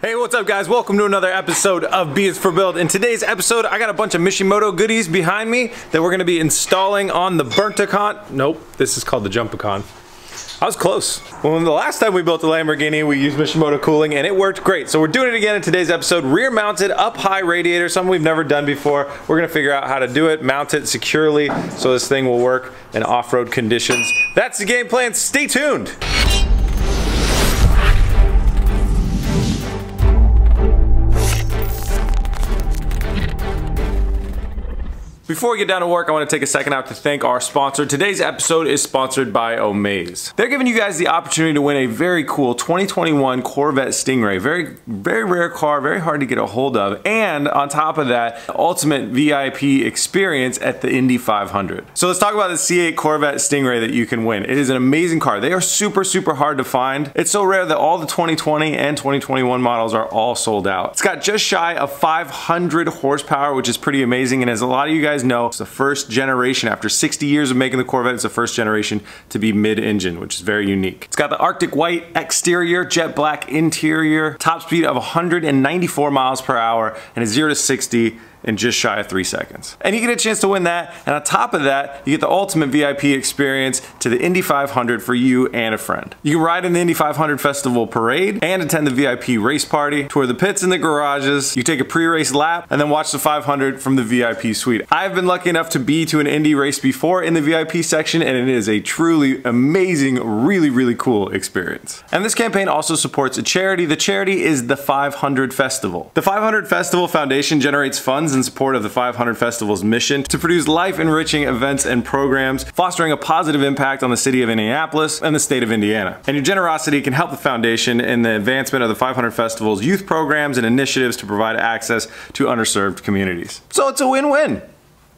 Hey, what's up guys? Welcome to another episode of B is for Build. In today's episode, I got a bunch of Mishimoto goodies behind me that we're gonna be installing on the Burntacon. Nope, this is called the Jumpacon. I was close. Well, the last time we built the Lamborghini, we used Mishimoto cooling and it worked great. So we're doing it again in today's episode. Rear mounted, up high radiator, something we've never done before. We're gonna figure out how to do it, mount it securely so this thing will work in off-road conditions. That's the game plan, stay tuned. Before we get down to work, I want to take a second out to thank our sponsor. Today's episode is sponsored by Omaze. They're giving you guys the opportunity to win a very cool 2021 Corvette Stingray. Very rare car, very hard to get a hold of. And on top of that, the ultimate VIP experience at the Indy 500. So let's talk about the C8 Corvette Stingray that you can win. It is an amazing car. They are super hard to find. It's so rare that all the 2020 and 2021 models are all sold out. It's got just shy of 500 horsepower, which is pretty amazing. And as a lot of you guys know, it's the first generation, after 60 years of making the Corvette, it's the first generation to be mid-engine, which is very unique. It's got the Arctic white exterior, jet black interior, top speed of 194 miles per hour, and a 0 to 60 in just shy of 3 seconds. And you get a chance to win that, and on top of that, you get the ultimate VIP experience to the Indy 500 for you and a friend. You can ride in the Indy 500 Festival Parade and attend the VIP race party, tour the pits and the garages, you take a pre-race lap, and then watch the 500 from the VIP suite. I've been lucky enough to be to an Indy race before in the VIP section, and it is a truly amazing, really cool experience. And this campaign also supports a charity. The charity is the 500 Festival. The 500 Festival Foundation generates funds in support of the 500 Festival's mission to produce life-enriching events and programs, fostering a positive impact on the city of Indianapolis and the state of Indiana. And your generosity can help the foundation in the advancement of the 500 Festival's youth programs and initiatives to provide access to underserved communities. So it's a win-win.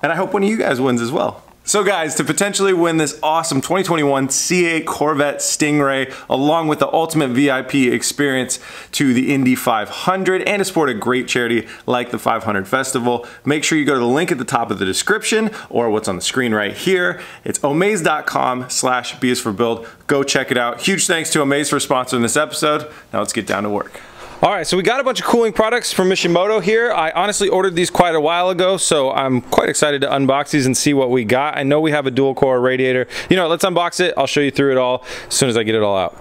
And I hope one of you guys wins as well. So guys, to potentially win this awesome 2021 C8 Corvette Stingray, along with the ultimate VIP experience to the Indy 500 and to support a great charity like the 500 Festival, make sure you go to the link at the top of the description or what's on the screen right here. It's omaze.com/B is for Build. Go check it out. Huge thanks to Omaze for sponsoring this episode. Now let's get down to work. All right, so we got a bunch of cooling products from Mishimoto here. I honestly ordered these quite a while ago, so I'm quite excited to unbox these and see what we got. I know we have a dual core radiator. You know what, let's unbox it. I'll show you through it all as soon as I get it all out.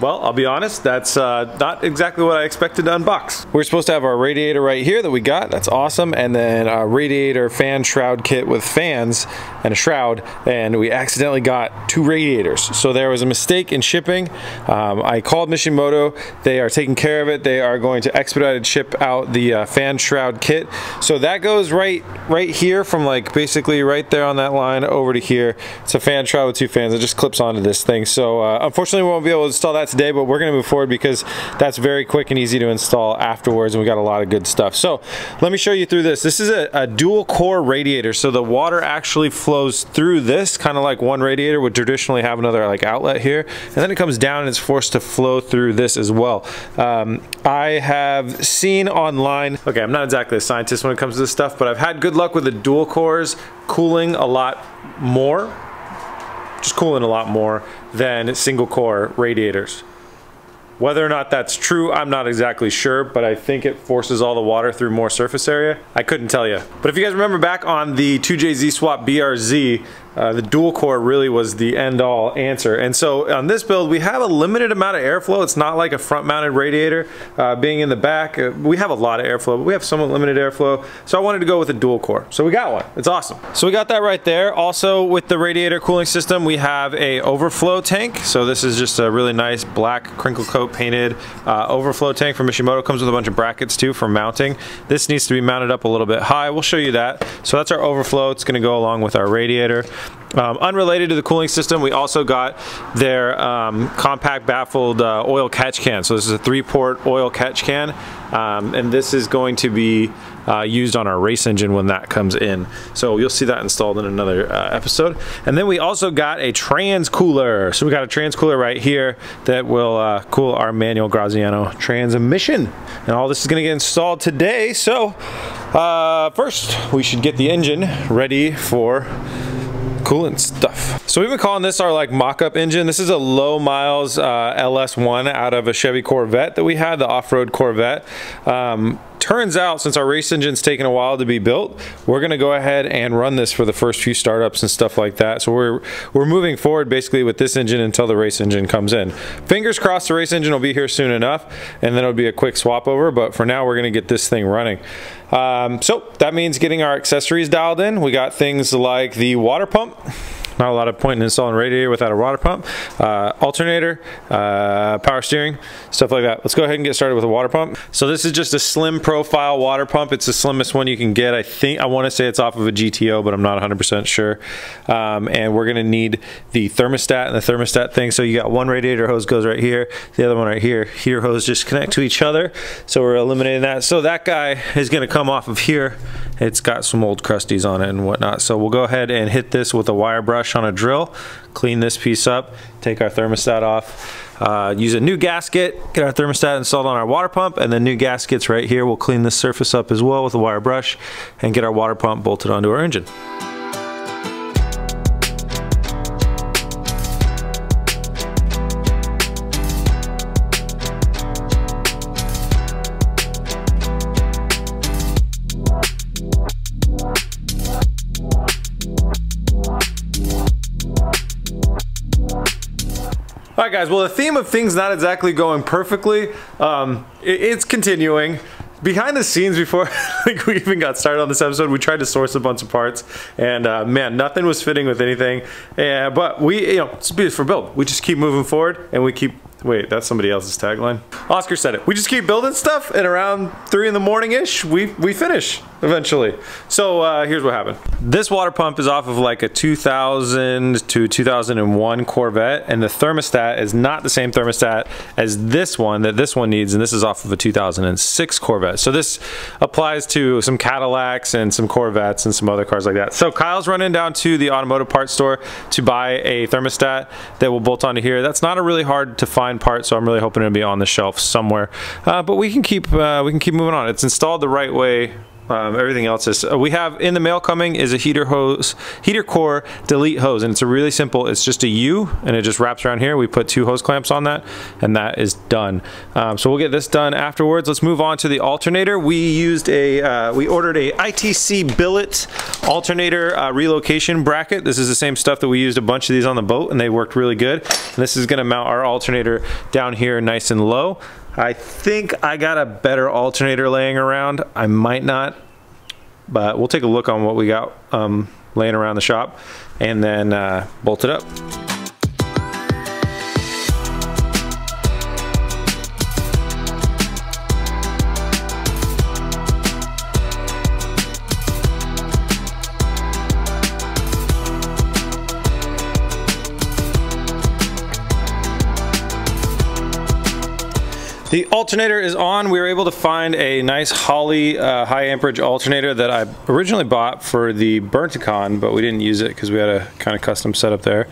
Well, I'll be honest, that's not exactly what I expected to unbox. We're supposed to have our radiator right here that we got, that's awesome, and then a radiator fan shroud kit with fans and a shroud, and we accidentally got 2 radiators. So there was a mistake in shipping. I called Mishimoto, they are taking care of it, they are going to expedited ship out the fan shroud kit. So that goes right here from like basically right there on that line over to here. It's a fan shroud with 2 fans, it just clips onto this thing. So unfortunately we won't be able to install that today, but we're gonna move forward because that's very quick and easy to install afterwards, and we got a lot of good stuff. So let me show you through this. This is a dual core radiator, so the water actually flows through this, kind of like one radiator would traditionally have another like outlet here, and then it comes down and it's forced to flow through this as well. I have seen online, okay, I'm not exactly a scientist when it comes to this stuff, but I've had good luck with the dual cores cooling a lot more, just cooling a lot more than single core radiators. Whether or not that's true, I'm not exactly sure, but I think it forces all the water through more surface area. I couldn't tell you. But if you guys remember back on the 2JZ swap BRZ, the dual core really was the end-all answer. And so on this build, we have a limited amount of airflow. It's not like a front-mounted radiator being in the back. We have a lot of airflow, but we have somewhat limited airflow. So I wanted to go with a dual core. So we got one. It's awesome. So we got that right there. Also with the radiator cooling system, we have a overflow tank. So this is just a really nice black crinkle coat painted overflow tank from Mishimoto. Comes with a bunch of brackets too for mounting. This needs to be mounted up a little bit high. We'll show you that. So that's our overflow. It's going to go along with our radiator. Unrelated to the cooling system, we also got their compact baffled oil catch can. So this is a 3-port oil catch can, and this is going to be used on our race engine when that comes in. So you'll see that installed in another episode. And then we also got a trans cooler. So we got a trans cooler right here that will cool our manual Graziano transmission. And all this is gonna get installed today. So first we should get the engine ready for coolant stuff. So we've been calling this our like mock-up engine. This is a low miles LS1 out of a Chevy Corvette that we had, the off-road Corvette. Turns out, since our race engine's taken a while to be built, we're gonna go ahead and run this for the first few startups and stuff like that. So we're moving forward basically with this engine until the race engine comes in. Fingers crossed the race engine will be here soon enough, and then it'll be a quick swap over, but for now we're gonna get this thing running. So that means getting our accessories dialed in. We got things like the water pump. Not a lot of point in installing a radiator without a water pump, alternator, power steering, stuff like that. Let's go ahead and get started with a water pump. So this is just a slim profile water pump. It's the slimmest one you can get. I think, I want to say it's off of a GTO, but I'm not 100% sure. And we're going to need the thermostat and the thermostat thing. So you got one radiator hose goes right here, the other one right here. Heater hose just connect to each other. So we're eliminating that. So that guy is going to come off of here. It's got some old crusties on it and whatnot. So we'll go ahead and hit this with a wire brush on a drill, clean this piece up, take our thermostat off, use a new gasket, get our thermostat installed on our water pump, and then new gaskets right here. We'll clean this surface up as well with a wire brush and get our water pump bolted onto our engine. All right, guys, well, the theme of things not exactly going perfectly, it's continuing. Behind the scenes, before I think we even got started on this episode, we tried to source a bunch of parts, and man, nothing was fitting with anything. But we, you know, it's B is for Build. We just keep moving forward, and we keep, wait, that's somebody else's tagline. Oscar said it. We just keep building stuff, and around 3 in the morning-ish, we finish eventually. So here's what happened. This water pump is off of like a 2000 to 2001 Corvette, and the thermostat is not the same thermostat as this one that this one needs, and this is off of a 2006 Corvette. So this applies to some Cadillacs and some Corvettes and some other cars like that. So Kyle's running down to the automotive parts store to buy a thermostat that will bolt onto here. That's not a really hard to find part, so I'm really hoping it'll be on the shelf somewhere, but we can keep moving on. It's installed the right way. Everything else is, we have in the mail coming is a heater core delete hose, and it's a really simple, it's just a U and it just wraps around here. We put 2 hose clamps on that and that is done. So we'll get this done afterwards. Let's move on to the alternator. We used a, we ordered a ITC billet alternator relocation bracket. This is the same stuff that we used a bunch of these on the boat and they worked really good. And this is gonna mount our alternator down here nice and low. I think I got a better alternator laying around. I might not, but we'll take a look on what we got laying around the shop and then bolt it up. The alternator is on. We were able to find a nice Holley high amperage alternator that I originally bought for the Burntacon, but we didn't use it because we had a kind of custom setup there.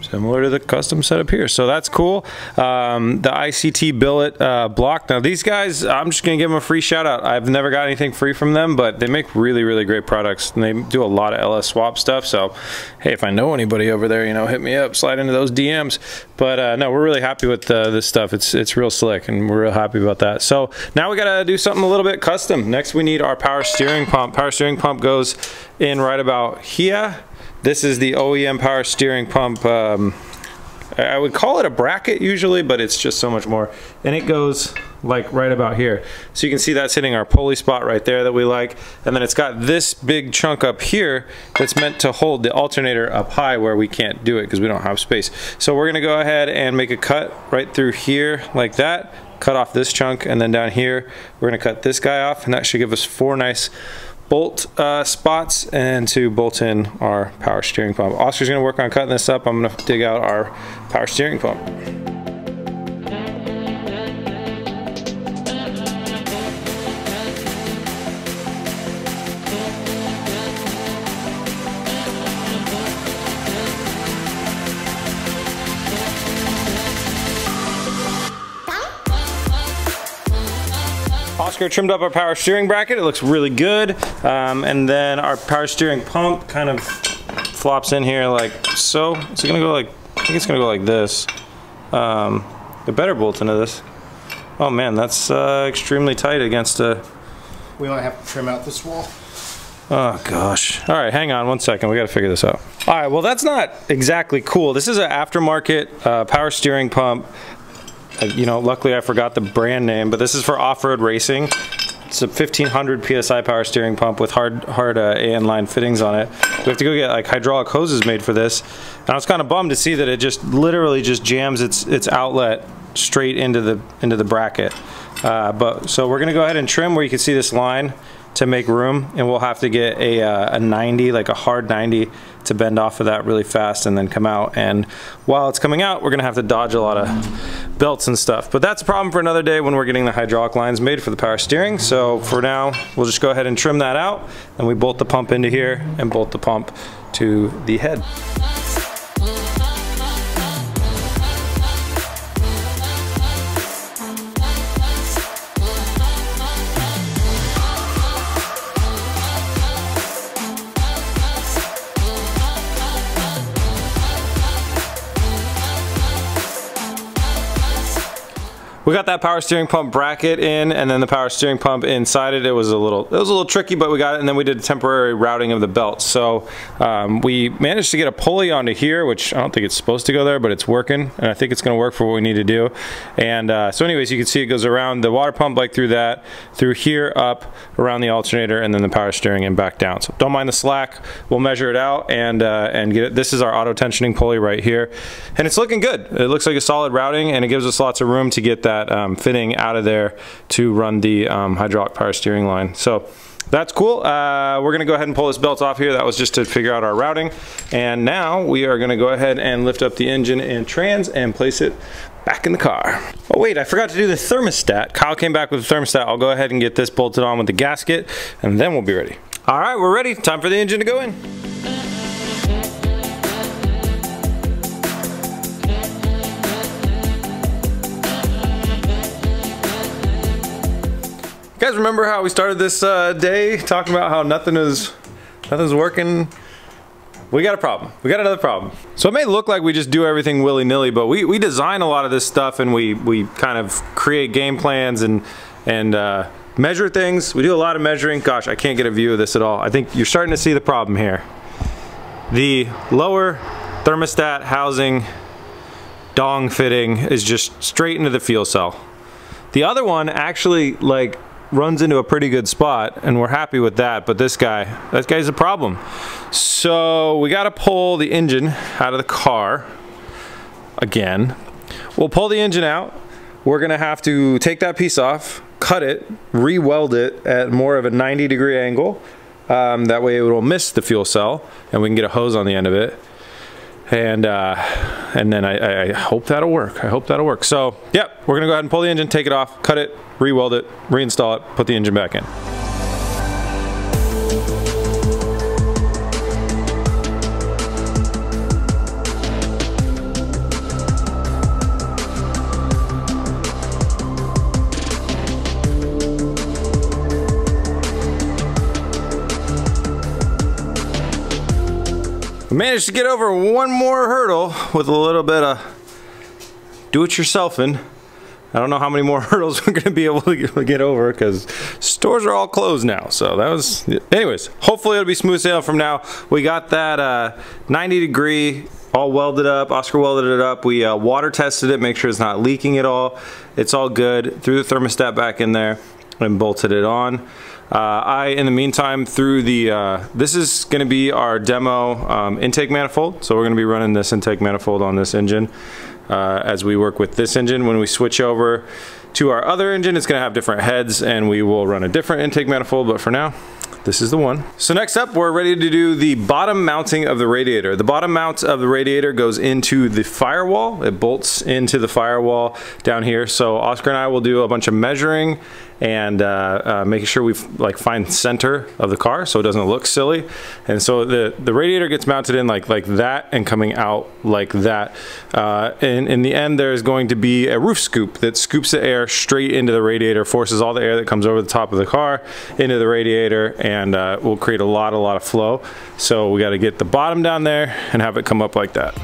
Similar to the custom setup here, so that's cool. The ICT billet block. Now these guys, I'm just gonna give them a free shout out. I've never got anything free from them, but they make really, really great products, and they do a lot of LS swap stuff. So, hey, if I know anybody over there, you know, hit me up, slide into those DMs. But no, we're really happy with this stuff. It's real slick, and we're real happy about that. So now we gotta do something a little bit custom. Next, we need our power steering pump. Power steering pump goes in right about here. This is the OEM power steering pump. I would call it a bracket usually, but it's just so much more. And it goes like right about here. So you can see that's hitting our pulley spot right there that we like. And then it's got this big chunk up here that's meant to hold the alternator up high where we can't do it because we don't have space. So we're gonna go ahead and make a cut right through here like that. Cut off this chunk, and then down here, we're gonna cut this guy off, and that should give us 4 nice bolt spots and to bolt in our power steering pump. Oscar's gonna work on cutting this up. I'm gonna dig out our power steering pump. Oscar trimmed up our power steering bracket. It looks really good. And then our power steering pump kind of flops in here like so. It's gonna go like, I think it's gonna go like this. It better bolt into this. Oh man, that's extremely tight against a... We might have to trim out this wall. Oh gosh. All right, hang on one second. We gotta figure this out. All right, well that's not exactly cool. This is an aftermarket power steering pump. You know, luckily I forgot the brand name, but this is for off-road racing. It's a 1500 PSI power steering pump with hard AN line fittings on it. We have to go get like hydraulic hoses made for this. And I was kind of bummed to see that it just literally just jams its outlet straight into the bracket. So we're gonna go ahead and trim where you can see this line to make room, and we'll have to get a 90, like a hard 90, to bend off of that really fast and then come out. And while it's coming out, we're gonna have to dodge a lot of belts and stuff. But that's a problem for another day when we're getting the hydraulic lines made for the power steering. So for now, we'll just go ahead and trim that out, and we bolt the pump into here and bolt the pump to the head. We got that power steering pump bracket in, and then the power steering pump inside it. It was a little tricky, but we got it, and then we did a temporary routing of the belt. So we managed to get a pulley onto here, which I don't think it's supposed to go there, but it's working, and I think it's gonna work for what we need to do. And so anyways, you can see it goes around the water pump, like through that, through here, up, around the alternator, and then the power steering and back down. So don't mind the slack. We'll measure it out and get it. This is our auto tensioning pulley right here. And it's looking good. It looks like a solid routing, and it gives us lots of room to get that fitting out of there to run the hydraulic power steering line. So that's cool. We're gonna go ahead and pull this belt off here. That was just to figure out our routing, and now we are gonna go ahead and lift up the engine and trans and place it back in the car. Oh wait, I forgot to do the thermostat. Kyle came back with the thermostat. I'll go ahead and get this bolted on with the gasket, and then we'll be ready. All right, we're ready. Time for the engine to go in. Guys, remember how we started this day talking about how nothing's working? We got a problem. We got another problem. So it may look like we just do everything willy-nilly, but we design a lot of this stuff, and we kind of create game plans and measure things. We do a lot of measuring. Gosh, I can't get a view of this at all. I think you're starting to see the problem here. The lower thermostat housing dong fitting is just straight into the fuel cell. The other one actually like runs into a pretty good spot, and we're happy with that, but this guy's a problem. So we gotta pull the engine out of the car again. We'll pull the engine out. We're gonna have to take that piece off, cut it, re-weld it at more of a 90-degree angle. That way it will miss the fuel cell, and we can get a hose on the end of it. And then I hope that'll work. I hope that'll work. So, yep, we're gonna go ahead and pull the engine, take it off, cut it, re-weld it, reinstall it, put the engine back in. Managed to get over one more hurdle with a little bit of do-it-yourselfing. I don't know how many more hurdles we're gonna be able to get over, because stores are all closed now. So that was, anyways, hopefully it'll be smooth sailing from now. We got that 90-degree all welded up. Oscar welded it up. We water tested it, make sure it's not leaking at all. It's all good. Threw the thermostat back in there and bolted it on. I, in the meantime, through the, this is gonna be our demo intake manifold. So we're gonna be running this intake manifold on this engine as we work with this engine. When we switch over to our other engine, it's gonna have different heads, and we will run a different intake manifold, but for now, this is the one. So next up, we're ready to do the bottom mounting of the radiator. The bottom mount of the radiator goes into the firewall. It bolts into the firewall down here. So Oscar and I will do a bunch of measuring and making sure we find center of the car so it doesn't look silly. And so the radiator gets mounted in like that and coming out like that. And in the end, there's going to be a roof scoop that scoops the air straight into the radiator, forces all the air that comes over the top of the car into the radiator, and will create a lot of flow. So we gotta get the bottom down there and have it come up like that.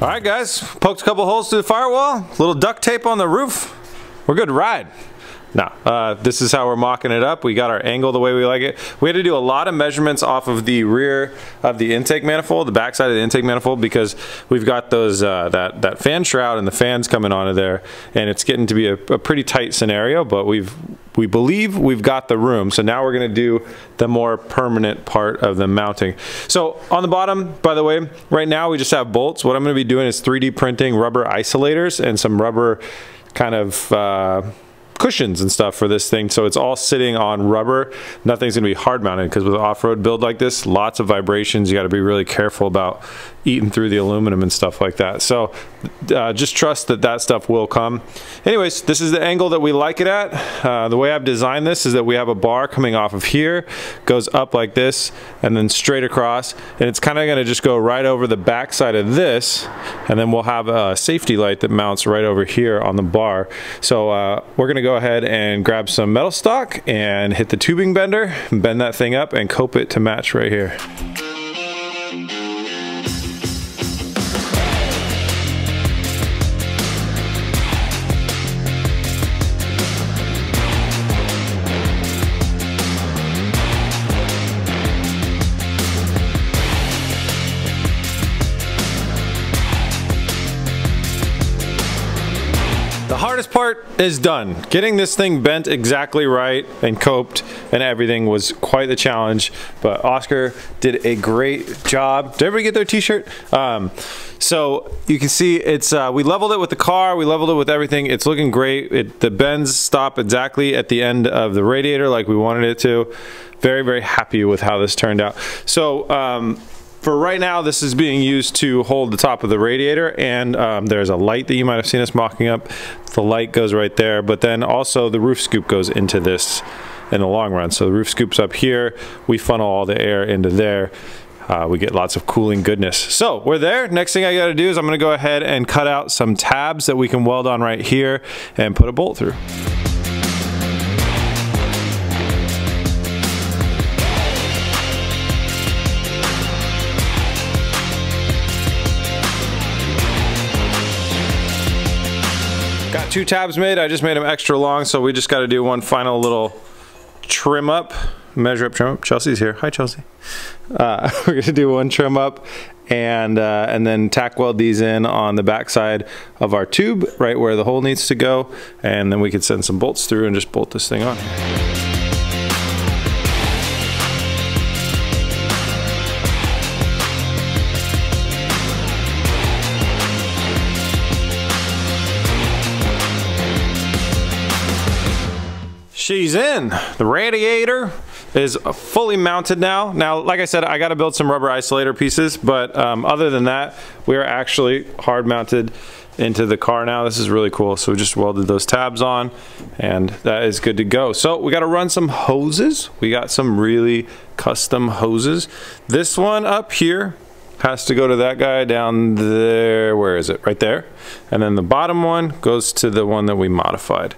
All right, guys, poked a couple holes through the firewall, a little duct tape on the roof. We're good to ride. Now, this is how we're mocking it up. We got our angle the way we like it. We had to do a lot of measurements off of the rear of the intake manifold, the backside of the intake manifold, because we've got those that fan shroud and the fans coming onto there, and it's getting to be a pretty tight scenario, but we believe we've got the room. So now we're gonna do the more permanent part of the mounting. So on the bottom, by the way, right now we just have bolts. What I'm gonna be doing is 3D printing rubber isolators and some rubber kind of cushions and stuff for this thing. So it's all sitting on rubber. Nothing's gonna be hard mounted, because with an off-road build like this, lots of vibrations. You gotta be really careful about eating through the aluminum and stuff like that. So just trust that that stuff will come. Anyways, this is the angle that we like it at. The way I've designed this is that we have a bar coming off of here, goes up like this, and then straight across. And it's kinda gonna just go right over the back side of this, and then we'll have a safety light that mounts right over here on the bar. So we're gonna go ahead and grab some metal stock and hit the tubing bender, bend that thing up, and cope it to match right here. Part is done. Getting this thing bent exactly right and coped and everything was quite the challenge, but Oscar did a great job. Did everybody get their t-shirt? So you can see it's we leveled it with the car, we leveled it with everything. It's looking great. The bends stop exactly at the end of the radiator like we wanted it to. Very, very happy with how this turned out. So for right now, this is being used to hold the top of the radiator, and there's a light that you might have seen us mocking up. The light goes right there, but then also the roof scoop goes into this in the long run. So the roof scoop's up here, we funnel all the air into there. We get lots of cooling goodness. So we're there. Next thing I gotta do is I'm gonna go ahead and cut out some tabs that we can weld on right here and put a bolt through. Got two tabs made. I just made them extra long, so we just got to do one final little trim up, measure up, trim up. Chelsea's here. Hi, Chelsea. We're gonna do one trim up and then tack weld these in on the backside of our tube, right where the hole needs to go, and then we could send some bolts through and just bolt this thing on. She's in. The radiator is fully mounted now. Now, like I said, I got to build some rubber isolator pieces, but other than that, we are actually hard mounted into the car now. This is really cool. So we just welded those tabs on, and that is good to go. So we got to run some hoses. We got some really custom hoses. This one up here has to go to that guy down there. Where is it? Right there. And then the bottom one goes to the one that we modified.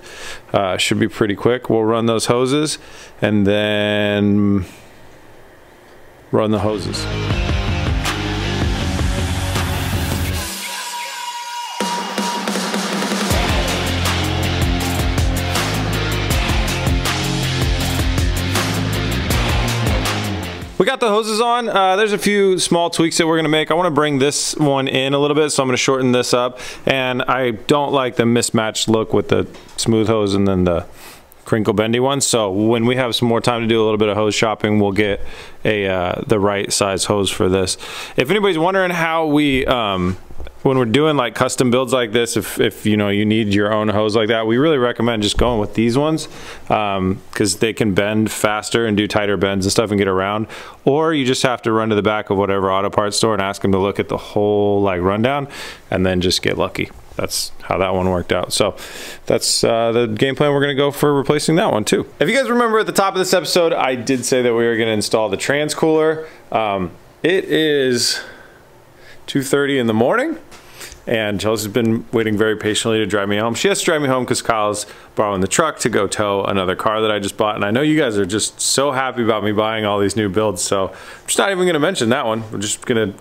Should be pretty quick. We'll run those hoses and then run the hoses. We got the hoses on. There's a few small tweaks that we're gonna make. I wanna bring this one in a little bit, so I'm gonna shorten this up. And I don't like the mismatched look with the smooth hose and then the crinkle bendy ones. So when we have some more time to do a little bit of hose shopping, we'll get a the right size hose for this. If anybody's wondering how we when we're doing like custom builds like this, if you know you need your own hose like that, we really recommend just going with these ones because they can bend faster and do tighter bends and stuff and get around. Or you just have to run to the back of whatever auto parts store and ask them to look at the whole like rundown and then just get lucky. That's how that one worked out. So that's the game plan we're gonna go for replacing that one too. If you guys remember at the top of this episode, I did say that we were gonna install the trans cooler. It is 2:30 in the morning and Chelsea's been waiting very patiently to drive me home. She has to drive me home because Kyle's borrowing the truck to go tow another car that I just bought. And I know you guys are just so happy about me buying all these new builds. So I'm just not even gonna mention that one. I'm just gonna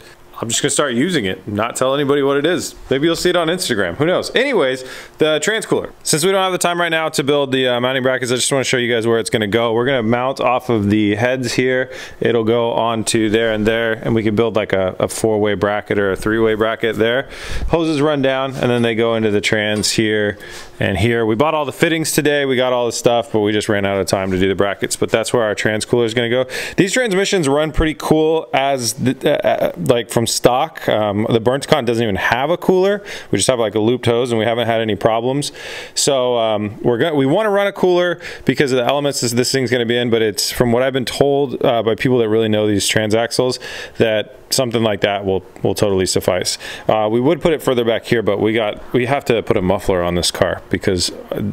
start using it, not tell anybody what it is. Maybe you'll see it on Instagram, who knows. Anyways, the trans cooler. Since we don't have the time right now to build the mounting brackets, I just wanna show you guys where it's gonna go. We're gonna mount off of the heads here. It'll go onto there and there, and we can build like a four-way bracket or a three-way bracket there. Hoses run down, and then they go into the trans here and here. We bought all the fittings today, we got all the stuff, but we just ran out of time to do the brackets, but that's where our trans cooler is gonna go. These transmissions run pretty cool as, like from stock. The Burntacon doesn't even have a cooler. We just have like a looped hose and we haven't had any problems. So we want to run a cooler because of the elements this thing's going to be in, but it's from what I've been told by people that really know these transaxles that something like that will totally suffice. We would put it further back here, but we have to put a muffler on this car because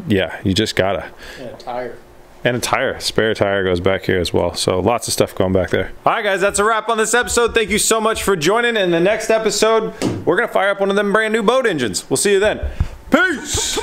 yeah, you just gotta. And a tire. And a tire, spare tire goes back here as well. So lots of stuff going back there. All right guys, that's a wrap on this episode. Thank you so much for joining. In the next episode, we're gonna fire up one of them brand new boat engines. We'll see you then. Peace.